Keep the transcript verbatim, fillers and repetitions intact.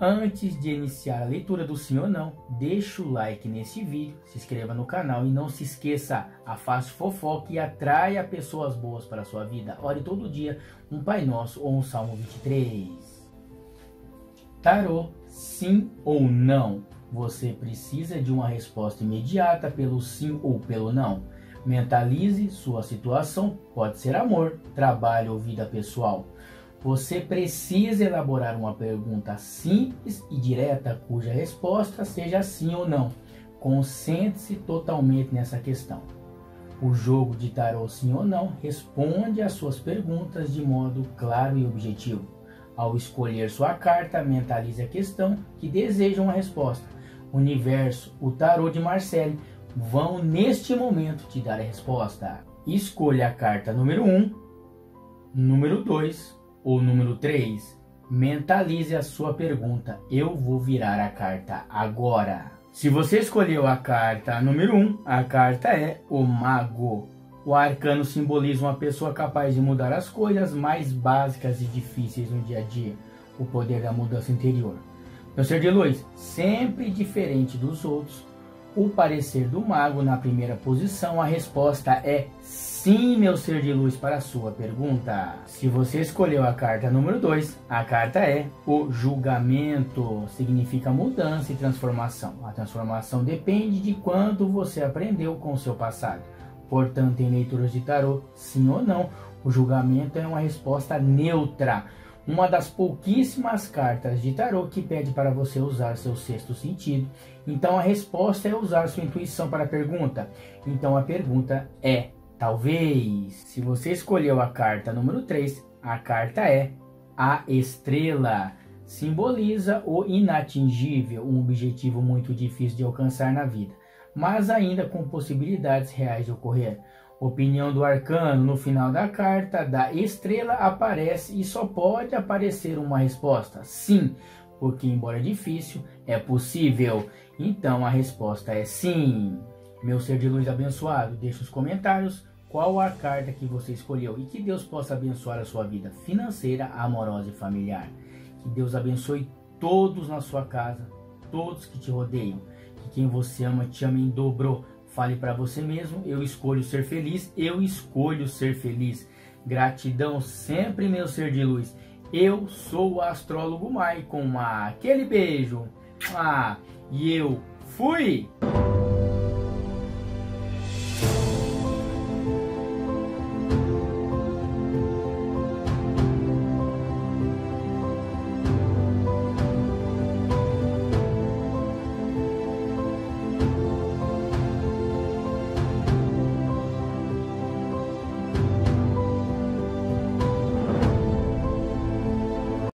Antes de iniciar a leitura do sim ou não, deixa o like nesse vídeo, se inscreva no canal e não se esqueça, afaste fofoca e atraia pessoas boas para a sua vida. Ore todo dia um Pai Nosso ou um Salmo vinte e três. Tarô, sim ou não? Você precisa de uma resposta imediata pelo sim ou pelo não. Mentalize sua situação, pode ser amor, trabalho ou vida pessoal. Você precisa elaborar uma pergunta simples e direta, cuja resposta seja sim ou não. Concentre-se totalmente nessa questão. O jogo de tarô sim ou não responde às suas perguntas de modo claro e objetivo. Ao escolher sua carta, mentalize a questão que deseja uma resposta. O universo, o tarô de Marcelle, vão neste momento te dar a resposta. Escolha a carta número um, número dois... ou número três, mentalize a sua pergunta. Eu vou virar a carta agora. Se você escolheu a carta número um, a carta é o Mago. O arcano simboliza uma pessoa capaz de mudar as coisas mais básicas e difíceis no dia a dia. O poder da mudança interior. Meu ser de luz, sempre diferente dos outros. O parecer do mago na primeira posição, a resposta é sim, meu ser de luz, para a sua pergunta. Se você escolheu a carta número dois, a carta é o julgamento. Significa mudança e transformação. A transformação depende de quanto você aprendeu com o seu passado. Portanto, em leituras de tarô, sim ou não, o julgamento é uma resposta neutra. Uma das pouquíssimas cartas de tarô que pede para você usar seu sexto sentido. Então a resposta é usar sua intuição para a pergunta. Então a pergunta é, talvez. Se você escolheu a carta número três, a carta é a estrela. Simboliza o inatingível, um objetivo muito difícil de alcançar na vida, mas ainda com possibilidades reais de ocorrer. Opinião do arcano, no final da carta da estrela aparece e só pode aparecer uma resposta, sim, porque embora difícil, é possível. Então a resposta é sim. Meu ser de luz abençoado, deixe nos comentários qual a carta que você escolheu e que Deus possa abençoar a sua vida financeira, amorosa e familiar. Que Deus abençoe todos na sua casa, todos que te rodeiam, que quem você ama te ame em dobro. Fale para você mesmo, eu escolho ser feliz, eu escolho ser feliz. Gratidão sempre, meu ser de luz. Eu sou o astrólogo Maicon. Aquele beijo. Ah, e eu fui!